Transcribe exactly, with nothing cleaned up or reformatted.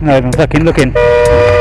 not even fucking looking.